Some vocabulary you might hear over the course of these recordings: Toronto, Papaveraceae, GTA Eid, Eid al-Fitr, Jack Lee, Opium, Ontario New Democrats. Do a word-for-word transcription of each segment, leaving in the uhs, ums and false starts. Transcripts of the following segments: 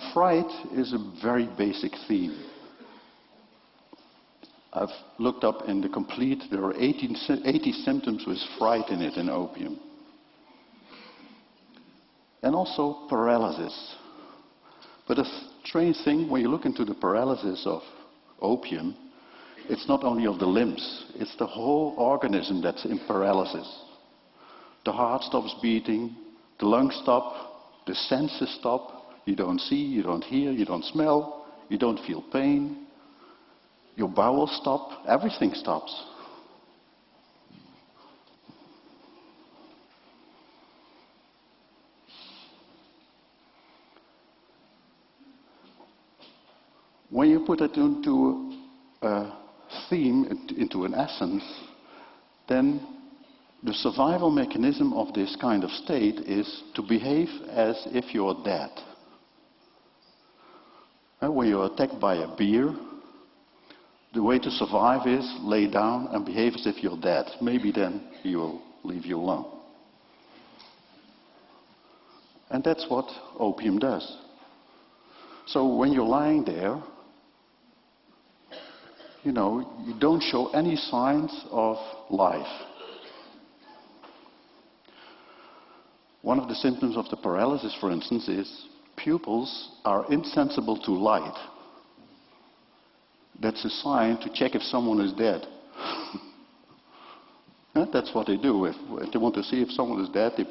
And fright is a very basic theme. I've looked up in the complete, there are eighty symptoms with fright in it in Opium. And also paralysis. But a strange thing, when you look into the paralysis of Opium, it's not only of the limbs, it's the whole organism that's in paralysis. The heart stops beating, the lungs stop, the senses stop, you don't see, you don't hear, you don't smell, you don't feel pain, your bowels stop, everything stops. When you put it into a theme, into an essence, then the survival mechanism of this kind of state is to behave as if you are dead. And when you are attacked by a bear, the way to survive is lay down and behave as if you're dead. Maybe then he will leave you alone. And that's what opium does. So when you're lying there, you know, you don't show any signs of life. One of the symptoms of the paralysis, for instance, is pupils are insensible to light. That's a sign to check if someone is dead. That's what they do. If, if they want to see if someone is dead, they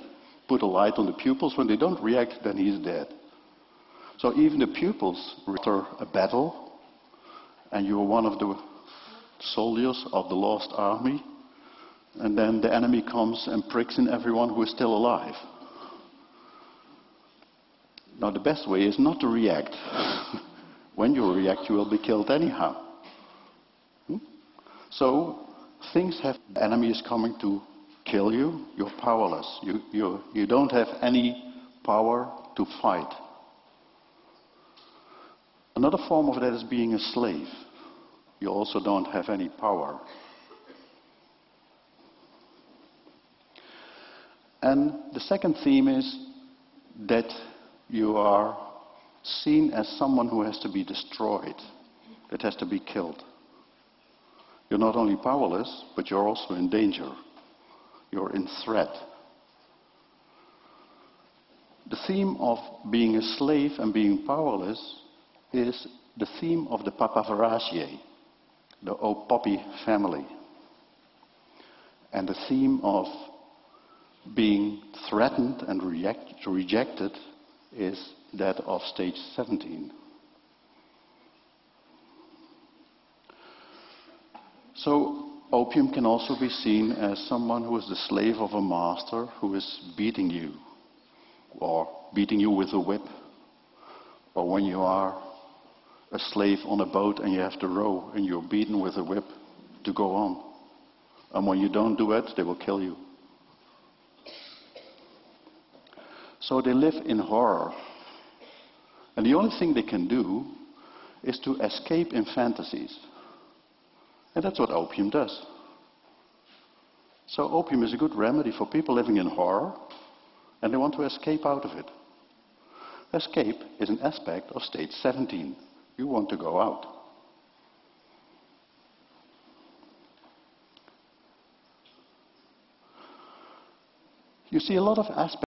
put a light on the pupils. When they don't react, then he's dead. So even the pupils, after a battle, and you're one of the soldiers of the lost army, and then the enemy comes and pricks in everyone who is still alive. Now the best way is not to react. When you react, you will be killed anyhow. Hmm? So things have, the enemy is coming to kill you, you're powerless. You, you, you don't have any power to fight. Another form of that is being a slave. You also don't have any power. And the second theme is that you are seen as someone who has to be destroyed, that has to be killed. You're not only powerless, but you're also in danger. You're in threat. The theme of being a slave and being powerless is the theme of the Papaveraceae, the poppy family. And the theme of being threatened and reject, rejected is that of stage seventeen. So opium can also be seen as someone who is the slave of a master who is beating you, or beating you with a whip, or when you are a slave on a boat and you have to row and you're beaten with a whip to go on. And when you don't do it, they will kill you. So they live in horror. And the only thing they can do is to escape in fantasies. And that's what opium does. So opium is a good remedy for people living in horror and they want to escape out of it. Escape is an aspect of stage seventeen. You want to go out. You see a lot of aspects